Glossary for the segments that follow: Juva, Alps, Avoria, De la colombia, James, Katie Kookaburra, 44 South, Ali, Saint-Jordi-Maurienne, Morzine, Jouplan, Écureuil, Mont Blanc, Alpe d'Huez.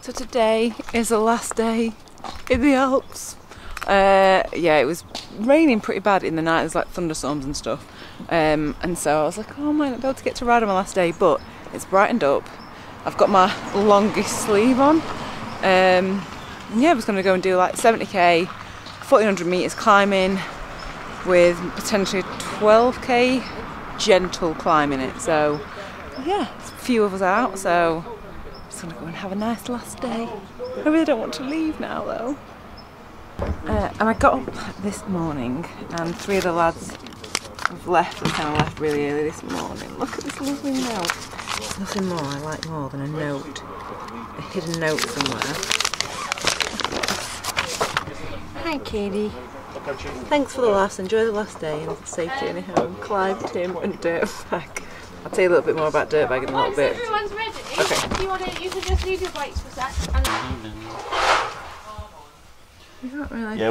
So today is the last day in the Alps. Yeah, it was raining pretty bad in the night. There's like thunderstorms and stuff. And so I was like, oh, I might not be able to get to ride on my last day, but it's brightened up. I've got my longest sleeve on. Yeah, I was going to go and do like 70k, 1400 meters climbing with potentially 12k gentle climb in it. So yeah, a few of us out, so I'm just going to go and have a nice last day. I really don't want to leave now though. And I got up this morning and three of the lads have left. We kind of left really early this morning. Look at this lovely note. There's nothing more I like more than a note, a hidden note somewhere. Hi Katie, thanks for the last, enjoy the last day and safe journey home. Clive, Tim and Dirtbag. I'll tell you a little bit more about Dirtbag in a little bit. Everyone's ready, okay. If you want it, you can just leave your bikes for a sec. Not really. Yeah,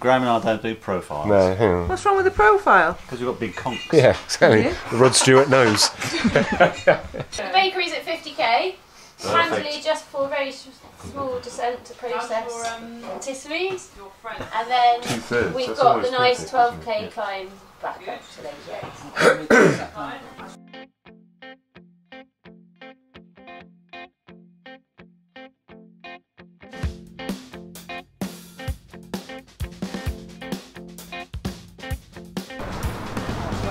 Graham and I don't do profiles. No, hang on. What's wrong with the profile? Because we've got big conks. Yeah, exactly. The Rod Stewart knows. The bakery's at 50k. Handily just for a very small descent to process rotisseries, and then we've got the nice 12k climb back up to those areas.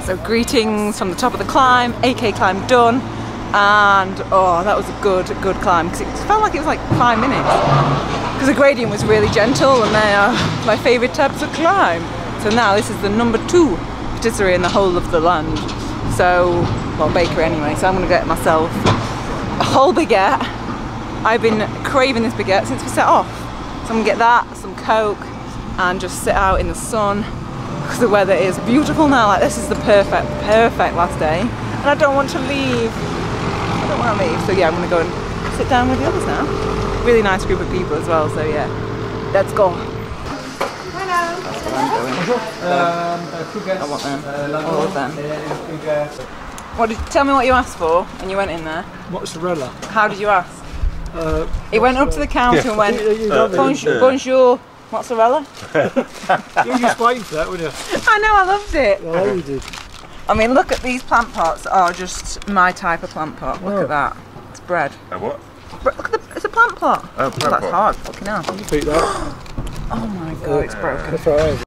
So greetings from the top of the climb, 8k climb done. And oh, that was a good climb, because it felt like it was like 5 minutes, because the gradient was really gentle and they are my favourite types of climb. So now this is the number 2 patisserie in the whole of the land, so, well, bakery anyway, so I'm going to get myself a whole baguette. I've been craving this baguette since we set off, so I'm going to get that, some Coke, and just sit out in the sun, because the weather is beautiful now. Like, this is the perfect last day, and I don't want to leave. So yeah, I'm gonna go and sit down with the others now. Really nice group of people as well, so yeah, let's go. Hello. I want them. All of them. What did, tell me what you asked for when you went in there. Mozzarella. How did you ask? It went up to the counter, yeah, and went, bonjour, mozzarella. You just waiting for that, wouldn't you? I know, I loved it. Oh, you did. I mean, look at these plant pots. Are just my type of plant pot. Look at that. It's bread. A what? Look at the, it's a plant pot. Oh, plant pot. That's hard. Fucking hell. Can you beat that? Oh my god, it's broken. It's alright.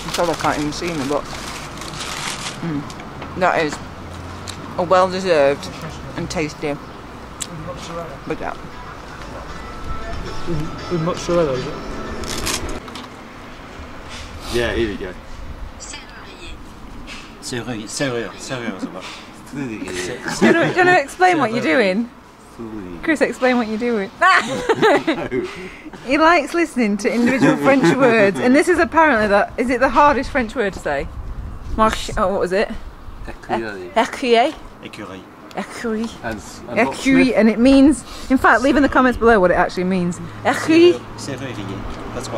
I'm sorry I can't even see me, but that is a well-deserved and tasty baguette. With mozzarella, is it? Yeah, here we go. Can I explain what you're doing? Chris, explain what you're doing. He likes listening to individual French words, and this is apparently is it the hardest French word to say? Oh, what was it? Écureuil. Écureuil, and it means, in fact, leave in the comments below what it actually means. Écureuil.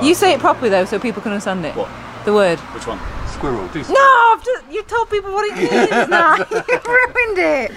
You say it properly though, so people can understand it. What? The word. Which one? Squirrel. No, you told people what it means now. You've ruined it.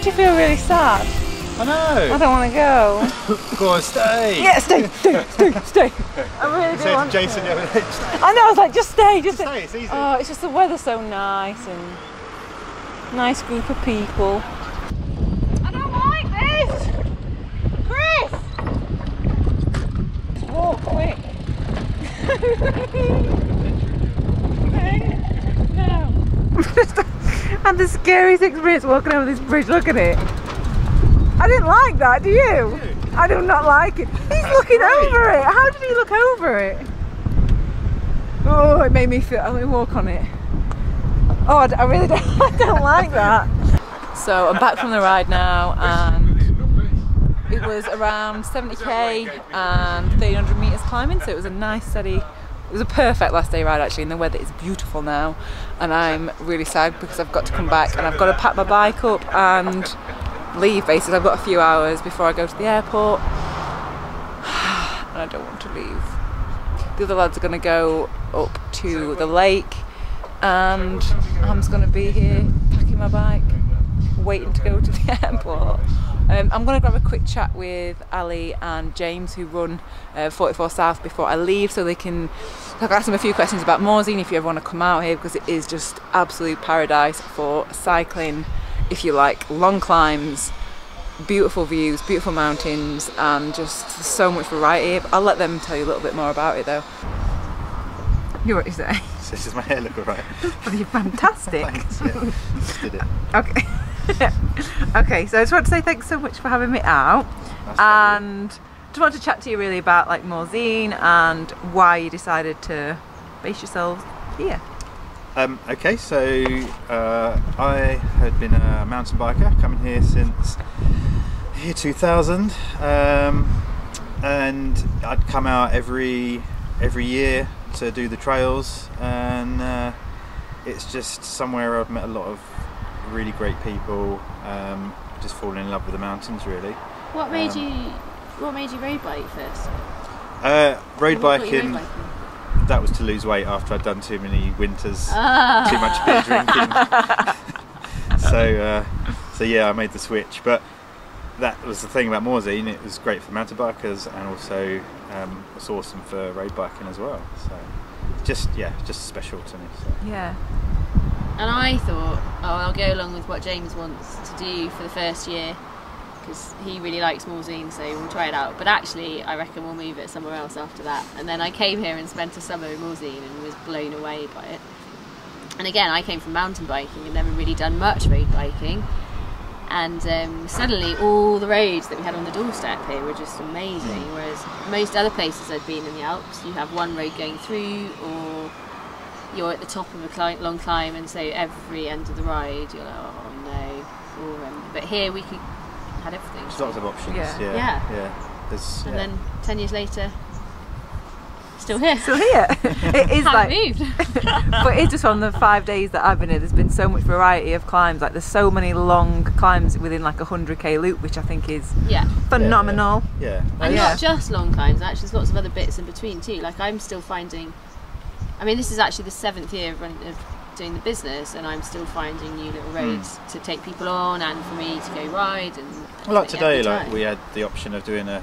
Do you feel really sad? I know. I don't want to go. Go on, stay. Yeah, stay. I really do want to. Jason, I know. I was like, just stay, just stay. It's easy. Oh, it's just the weather's so nice and nice group of people. I don't like this, Chris. Just walk quick. No. I had the scariest experience walking over this bridge. Look at it. I didn't like that, do you? I do not like it. He's looking over it. How did he look over it? Oh, it made me feel, I mean, walk on it. Oh, I really don't, I don't like that. So I'm back from the ride now, and it was around 70k and 300 meters climbing, so it was a nice steady It was a perfect last day ride actually, and the weather is beautiful now, and I'm really sad because I've got to come back and I've got to pack my bike up and leave basically. I've got a few hours before I go to the airport and I don't want to leave. The other lads are going to go up to the lake and I'm just going to be here packing my bike, waiting to go to the airport. I'm going to grab a quick chat with Ali and James, who run 44 South, before I leave, so they can ask them a few questions about Morzine if you ever want to come out here, because it is just absolute paradise for cycling if you like long climbs, beautiful views, beautiful mountains, and just so much variety. I'll let them tell you a little bit more about it though. You know what you say? This is my hair look alright? Well, you're fantastic. Thanks, yeah. Just did it. Okay. Okay, so I just want to say thanks so much for having me out. That's and just want to chat to you really about like Morzine and why you decided to base yourselves here. Okay, so I had been a mountain biker coming here since year 2000, and I'd come out every year to do the trails, and it's just somewhere I've met a lot of really great people, just falling in love with the mountains really. What made you road bike first? Road biking, that was to lose weight after I'd done too many winters, too much beer drinking. so yeah, I made the switch, but that was the thing about Morzine, it was great for mountain bikers and also it's awesome for road biking as well, so just special to me. So. Yeah. And I thought, oh, I'll go along with what James wants to do for the first year because he really likes Morzine, so we'll try it out. But actually, I reckon we'll move it somewhere else after that. And then I came here and spent a summer in Morzine and was blown away by it. And again, I came from mountain biking and never really done much road biking. And suddenly, all the roads that we had on the doorstep here were just amazing. Whereas most other places I'd been in the Alps, you have one road going through, or you're at the top of a long climb, and so every end of the ride you're like, oh no. But here we had everything. There's lots of options. Yeah. Yeah. Yeah. Yeah. Then 10 years later, still here. Still here. It is like moved. But it's just on the 5 days that I've been here, there's been so much variety of climbs. Like there's so many long climbs within like a 100k loop, which I think is phenomenal. Yeah. Yeah. And not just long climbs. Actually, there's lots of other bits in between too. Like I'm still finding. I mean, this is actually the 7th year of doing the business, and I'm still finding new little roads to take people on, and for me to go ride. And like today, like we had the option of doing a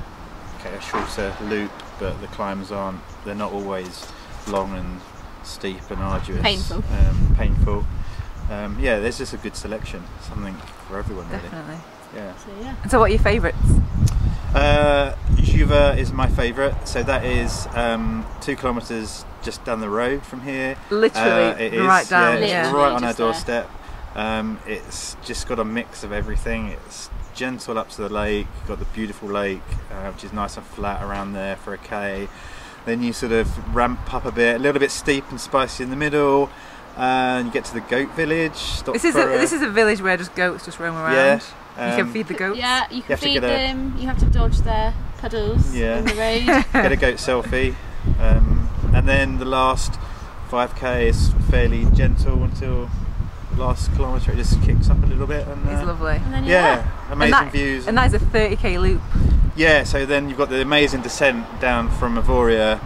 shorter loop, but the climbs they're not always long and steep and arduous, painful. Yeah, there's just a good selection, something for everyone. Definitely. Really. Yeah. So what are your favourites? Juva is my favourite, so that is 2 kilometres just down the road from here. Literally right on our doorstep. It's just got a mix of everything. It's gentle up to the lake, got the beautiful lake, which is nice and flat around there for a K. Then you sort of ramp up a bit, a little bit steep and spicy in the middle, and you get to the goat village. This is a village where just goats just roam around. Yeah. You can feed the goats. Yeah, you can feed them. You have to dodge their puddles in the road. Get a goat selfie. And then the last 5k is fairly gentle until the last kilometre. It just kicks up a little bit. And it's lovely. And then amazing views. And that is a 30k loop. Yeah, so then you've got the amazing descent down from Avoria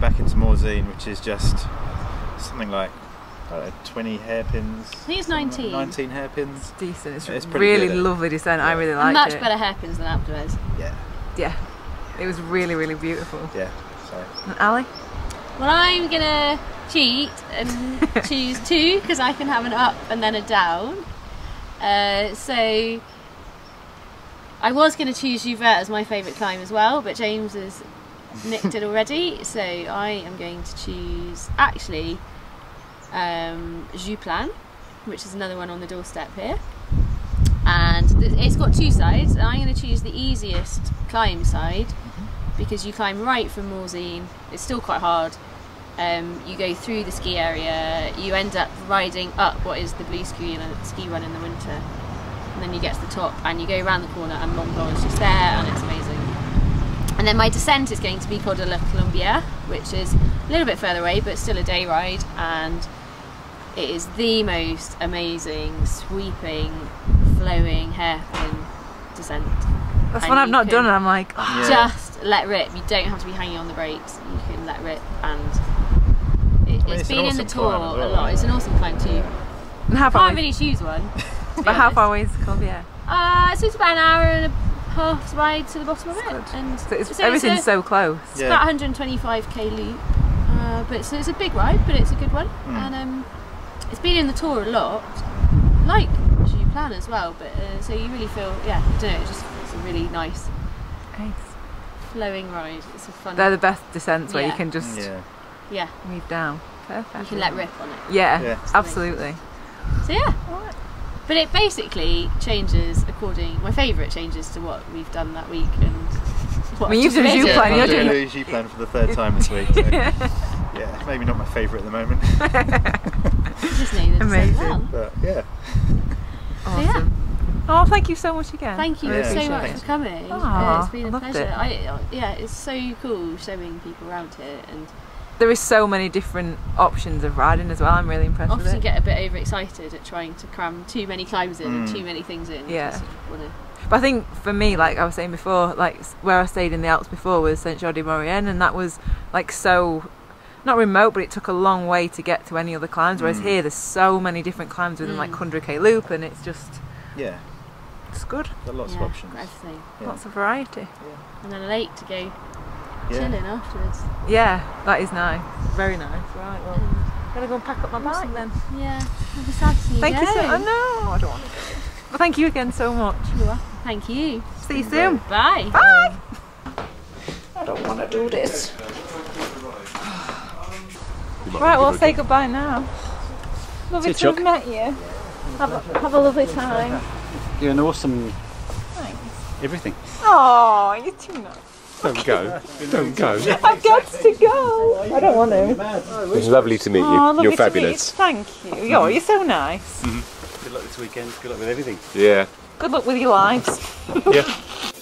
back into Morzine, which is just something like 20 hairpins. I think it's 19. 19 hairpins. It's decent. It's really good, lovely descent. Yeah. I really like it. Much better hairpins than Alpe d'Huez. Yeah. Yeah. It was really, really beautiful. Yeah. So. And Ali? Well, I'm going to cheat and choose 2 because I can have an up and then a down. So I was going to choose Juva as my favourite climb as well, but James has nicked it already. So I am going to choose, actually, Jouplan, which is another one on the doorstep here, and it's got 2 sides, and I'm going to choose the easiest climb side because you climb right from Morzine. It's still quite hard. You go through the ski area, you end up riding up what is the blue ski run in the winter, and then you get to the top and you go around the corner and Mont Blanc is just there, and it's amazing. And then my descent is going to be called De la Colombia, which is a little bit further away, but still a day ride. And it is the most amazing, sweeping, flowing hairpin descent. That's one I've not done, and I'm like, oh. Just let rip. You don't have to be hanging on the brakes. You can let rip, and it's been in the tour a lot. It's an awesome climb too. And how far? Can't really choose one. But how far away is the Colombia? So it's about an hour and a half ride to the bottom of it, and so everything's so close. It's about 125k loop, but so it's a big ride, but it's a good one, and it's been in the tour a lot, like Jouplan as well. But so you really feel, I don't know, it's a really nice flowing ride. It's a fun. They're the best descents where you can just move down. Perfect. You can let rip on it. Yeah. Absolutely. So all right. But it basically changes according. My favourite changes to what we've done that week and what you've done. You're doing a Jouplan for the third time this week. So. Yeah, maybe not my favourite at the moment. Just amazing, but awesome. So oh, thank you so much again. Thank you so much for coming. It's been a pleasure. It's so cool showing people around here and. There is so many different options of riding as well. I'm really impressed with it. I often get a bit overexcited at trying to cram too many climbs in and too many things in. Yeah. But I think for me, like I was saying before, like where I stayed in the Alps before was Saint-Jordi-Maurienne, and that was like so, not remote, but it took a long way to get to any other climbs. Whereas here, there's so many different climbs within like 100k loop, and it's just... Yeah. It's good. There are lots of options. Everything. Yeah. Lots of variety. Yeah. And then a lake to go. Chilling afterwards. Yeah, that is nice. Very nice. Right, well, I'm going to go and pack up my bike then. Yeah, I'll be sad to see you go. Thank you so much. Oh, no, I don't want to go. Well, thank you again so much. You're welcome. Thank you. See you soon. Bye. Bye. I don't want to do this. Right, well, say goodbye now. Lovely to have met you. Have a lovely time. You're an awesome... Thanks. Everything. Oh, you're too nice. Don't go. Don't go. I've got to go. I don't want to. It was lovely to meet you. Oh, you're fabulous. Thank you. You're so nice. Good luck this weekend. Good luck with everything. Yeah. Good luck with your lives. Yeah.